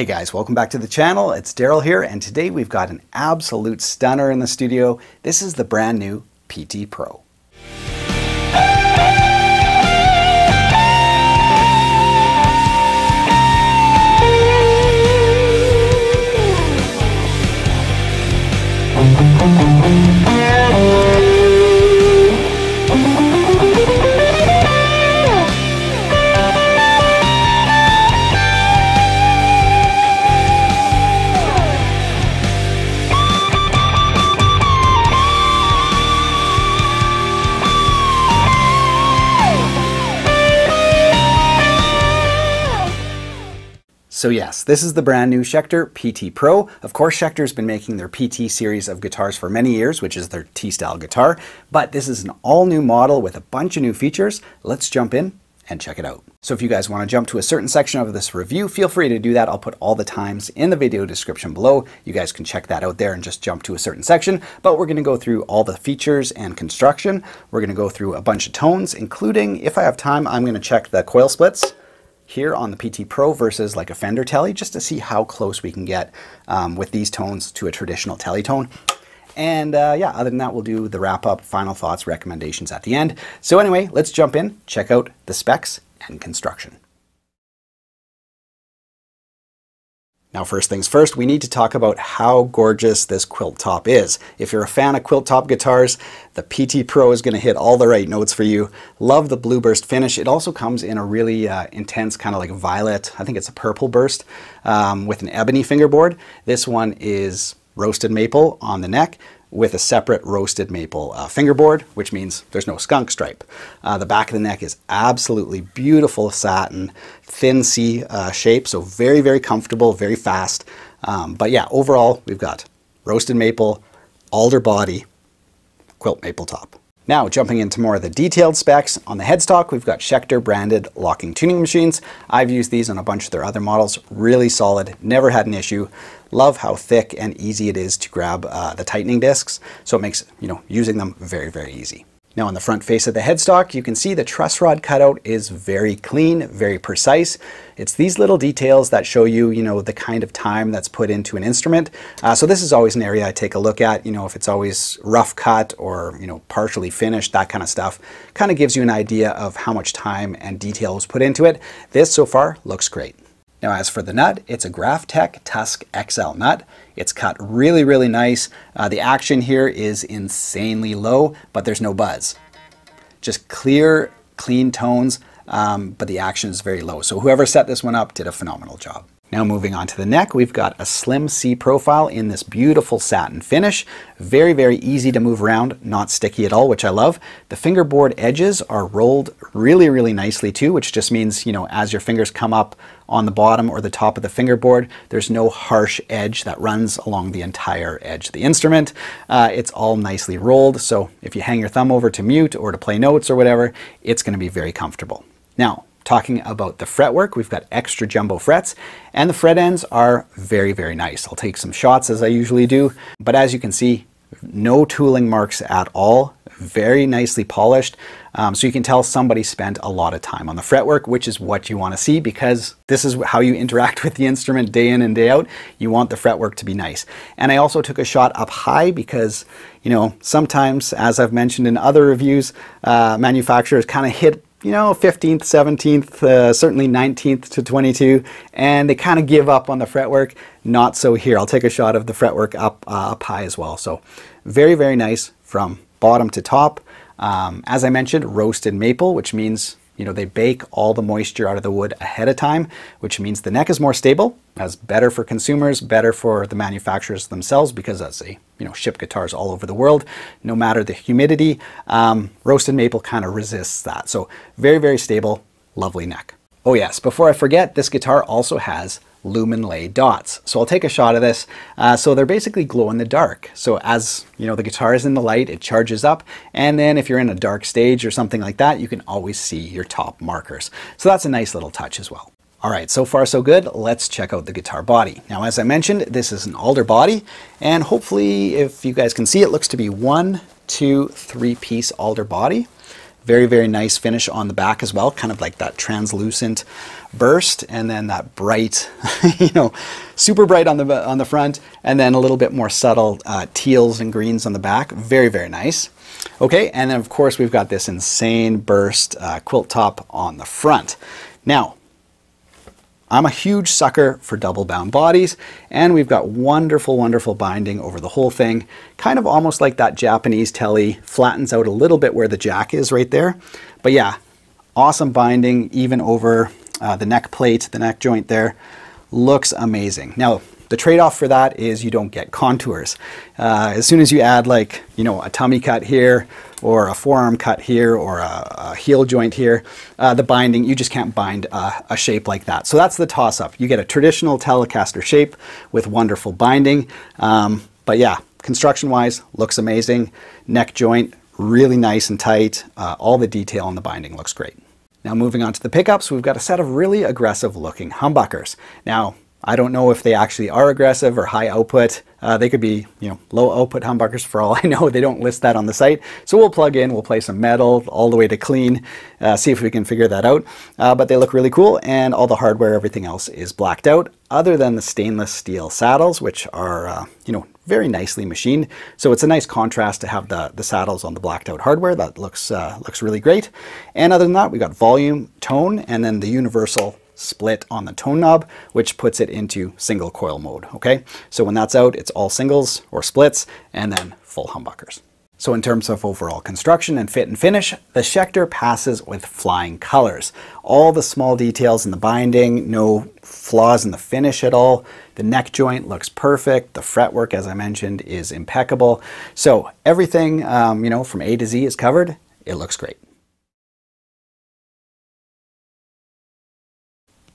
Hey guys, welcome back to the channel. It's Daryl here, and today we've got an absolute stunner in the studio. This is the brand new PT Pro. So yes, this is the brand new Schecter PT Pro. Of course, Schecter's been making their PT series of guitars for many years, which is their T-style guitar, but this is an all new model with a bunch of new features. Let's jump in and check it out. So if you guys want to jump to a certain section of this review, feel free to do that. I'll put all the times in the video description below. You guys can check that out there and just jump to a certain section, but we're going to go through all the features and construction. We're going to go through a bunch of tones, including, if I have time, I'm going to check the coil splits here on the PT Pro versus like a Fender Tele, just to see how close we can get with these tones to a traditional Tele tone. And yeah, other than that, we'll do the wrap up, final thoughts, recommendations at the end. So anyway, let's jump in, check out the specs and construction. Now, first things first, we need to talk about how gorgeous this quilt top is. If you're a fan of quilt top guitars, the PT Pro is going to hit all the right notes for you. Love the blue burst finish. It also comes in a really intense kind of like violet, I think it's a purple burst with an ebony fingerboard. This one is roasted maple on the neck with a separate roasted maple fingerboard, which means there's no skunk stripe. The back of the neck is absolutely beautiful satin, thin C shape, so very, very comfortable, very fast. But yeah, overall, we've got roasted maple, alder body, quilt maple top. Now, jumping into more of the detailed specs, on the headstock, we've got Schecter branded locking tuning machines. I've used these on a bunch of their other models, really solid, never had an issue. Love how thick and easy it is to grab the tightening discs, so it makes, you know, using them very, very easy. Now, on the front face of the headstock, you can see the truss rod cutout is very clean, very precise. It's these little details that show you, you know, the kind of time that's put into an instrument. So this is always an area I take a look at, you know, if it's always rough cut or, you know, partially finished, that kind of stuff. Kind of gives you an idea of how much time and detail was put into it. This so far looks great. Now, as for the nut, it's a GraphTech Tusk XL nut. It's cut really, really nice. The action here is insanely low, but there's no buzz. Just clear, clean tones, but the action is very low. So whoever set this one up did a phenomenal job. Now, moving on to the neck, we've got a slim C profile in this beautiful satin finish. Very, very easy to move around, not sticky at all, which I love. The fingerboard edges are rolled really, really nicely too, which just means, you know, as your fingers come up on the bottom or the top of the fingerboard, there's no harsh edge that runs along the entire edge of the instrument. It's all nicely rolled, so if you hang your thumb over to mute or to play notes or whatever, it's going to be very comfortable. Now, talking about the fretwork, we've got extra jumbo frets, and the fret ends are very, very nice. I'll take some shots as I usually do, but as you can see, no tooling marks at all. Very nicely polished, so you can tell somebody spent a lot of time on the fretwork, which is what you want to see, because this is how you interact with the instrument day in and day out. You want the fretwork to be nice. And I also took a shot up high because, you know, sometimes, as I've mentioned in other reviews, manufacturers kind of hit, you know, 15th, 17th, certainly 19th to 22, and they kind of give up on the fretwork. Not so here. I'll take a shot of the fretwork up high as well. So very, very nice from bottom to top. As I mentioned, roasted maple, which means, you know, they bake all the moisture out of the wood ahead of time, which means the neck is more stable. That's better for consumers, better for the manufacturers themselves, because as they, you know, ship guitars all over the world, no matter the humidity, roasted maple kind of resists that. So very, very stable, lovely neck. Oh yes, before I forget, this guitar also has lumen lay dots. So I'll take a shot of this. So they're basically glow in the dark. So as you know, the guitar is in the light, it charges up. And then if you're in a dark stage or something like that, you can always see your top markers. So that's a nice little touch as well. All right, so far so good. Let's check out the guitar body. Now, as I mentioned, this is an alder body, and hopefully if you guys can see, it looks to be 1, 2, 3 piece alder body. Very, very nice finish on the back as well, kind of like that translucent burst, and then that bright, you know, super bright on the front, and then a little bit more subtle teals and greens on the back. Very, very nice. Okay, and then of course we've got this insane burst quilt top on the front. Now, I'm a huge sucker for double bound bodies, and we've got wonderful, wonderful binding over the whole thing, kind of almost like that Japanese Tele, flattens out a little bit where the jack is right there. But yeah, awesome binding even over the neck plate, the neck joint there. Looks amazing. Now, the trade-off for that is you don't get contours. As soon as you add, like, you know, a tummy cut here or a forearm cut here or a heel joint here, the binding, you just can't bind a shape like that. So that's the toss-up. You get a traditional Telecaster shape with wonderful binding. But yeah, construction-wise, looks amazing. Neck joint, really nice and tight. All the detail on the binding looks great. Now moving on to the pickups, we've got a set of really aggressive looking humbuckers. Now, I don't know if they actually are aggressive or high output. They could be, you know, low output humbuckers for all I know. They don't list that on the site. So we'll plug in, we'll play some metal all the way to clean, see if we can figure that out. But they look really cool, and all the hardware, everything else is blacked out, other than the stainless steel saddles, which are, you know, very nicely machined. So it's a nice contrast to have the saddles on the blacked out hardware. That looks, looks really great. And other than that, we got volume, tone, and then the universal split on the tone knob, which puts it into single coil mode. Okay, so when that's out, it's all singles or splits, and then full humbuckers. So in terms of overall construction and fit and finish, the Schecter passes with flying colors. All the small details in the binding, no flaws in the finish at all. The neck joint looks perfect. The fretwork, as I mentioned, is impeccable. So everything, you know, from A to Z is covered. It looks great.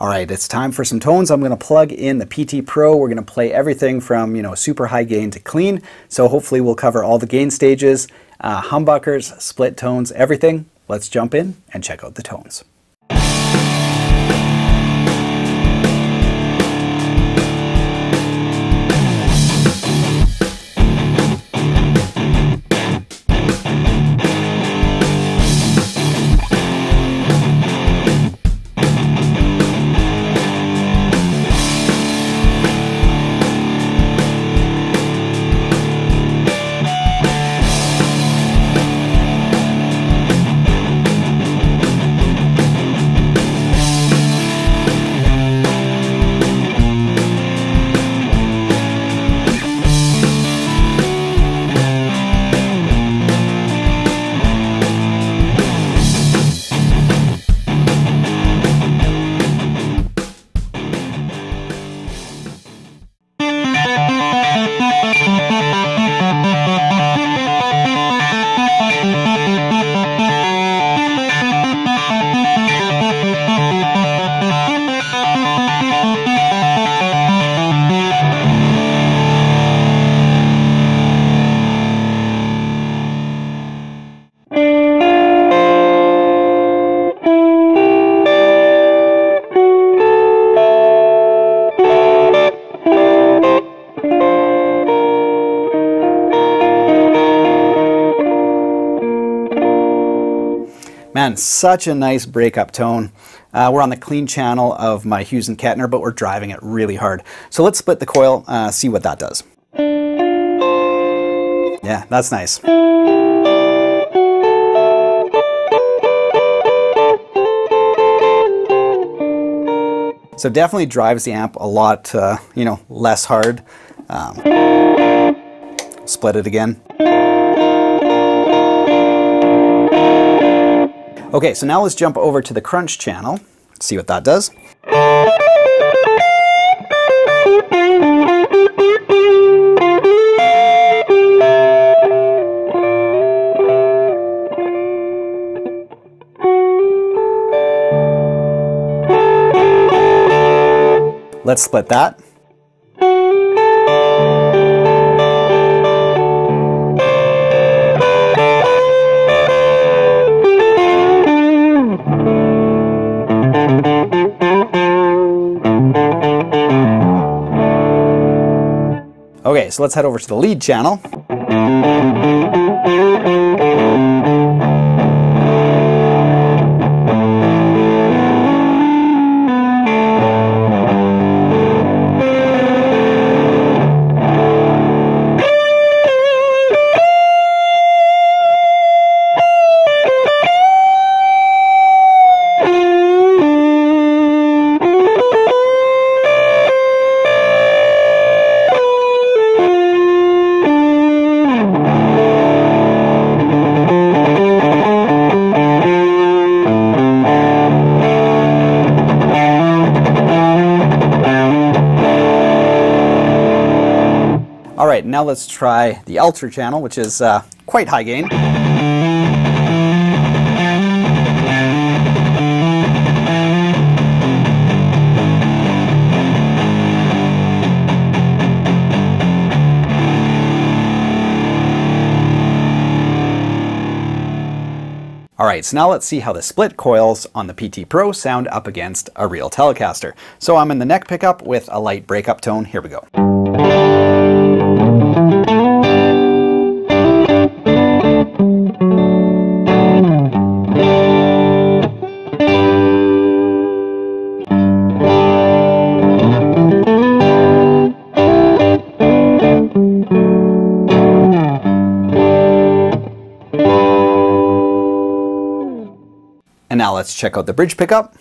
All right, it's time for some tones. I'm gonna plug in the PT Pro. We're gonna play everything from, you know, super high gain to clean. So hopefully we'll cover all the gain stages, humbuckers, split tones, everything. Let's jump in and check out the tones. Man, such a nice breakup tone. We're on the clean channel of my Hughes and Kettner, but we're driving it really hard. So let's split the coil, see what that does. Yeah, that's nice. So definitely drives the amp a lot, you know, less hard. Split it again. Okay, so now let's jump over to the crunch channel, see what that does. Let's split that. Okay, so let's head over to the lead channel. Alright, now let's try the ultra channel, which is quite high gain. Alright, so now let's see how the split coils on the PT Pro sound up against a real Telecaster. So I'm in the neck pickup with a light breakup tone. Here we go. And now let's check out the bridge pickup.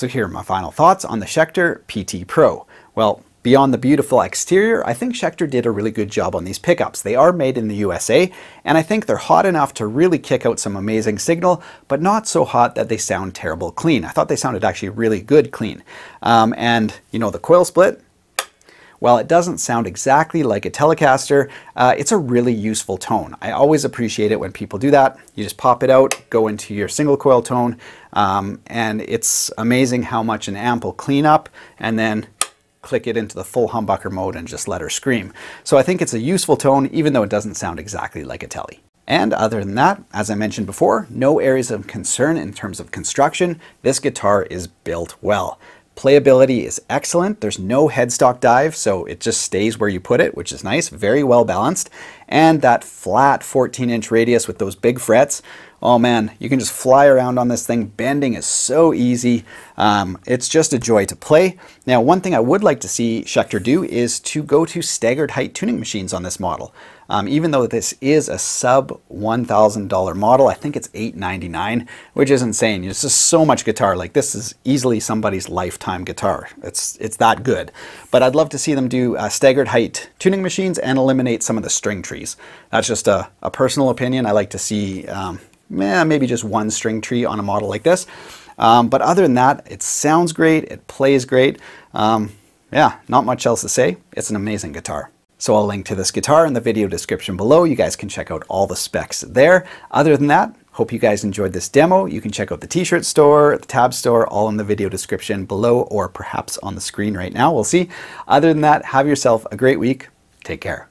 So here are my final thoughts on the Schecter PT Pro. Well, beyond the beautiful exterior, I think Schecter did a really good job on these pickups. They are made in the USA, and I think they're hot enough to really kick out some amazing signal, but not so hot that they sound terrible clean. I thought they sounded actually really good clean. And you know, the coil split, while it doesn't sound exactly like a Telecaster, it's a really useful tone. I always appreciate it when people do that. You just pop it out, go into your single coil tone, and it's amazing how much an amp will clean up, and then click it into the full humbucker mode and just let her scream. So I think it's a useful tone, even though it doesn't sound exactly like a Tele. And other than that, as I mentioned before, no areas of concern in terms of construction. This guitar is built well. Playability is excellent. There's no headstock dive, so it just stays where you put it, which is nice, very well balanced. And that flat 14-inch radius with those big frets, oh man, you can just fly around on this thing. Bending is so easy. It's just a joy to play. Now, one thing I would like to see Schecter do is to go to staggered height tuning machines on this model. Even though this is a sub $1,000 model, I think it's $899, which is insane. It's just so much guitar. Like, this is easily somebody's lifetime guitar. It's that good. But I'd love to see them do staggered height tuning machines and eliminate some of the string trees. That's just a personal opinion. I like to see maybe just one string tree on a model like this. But other than that, it sounds great. It plays great. Yeah, not much else to say. It's an amazing guitar. So I'll link to this guitar in the video description below. You guys can check out all the specs there. Other than that, hope you guys enjoyed this demo. You can check out the t-shirt store, the tab store, all in the video description below, or perhaps on the screen right now. We'll see. Other than that, have yourself a great week. Take care.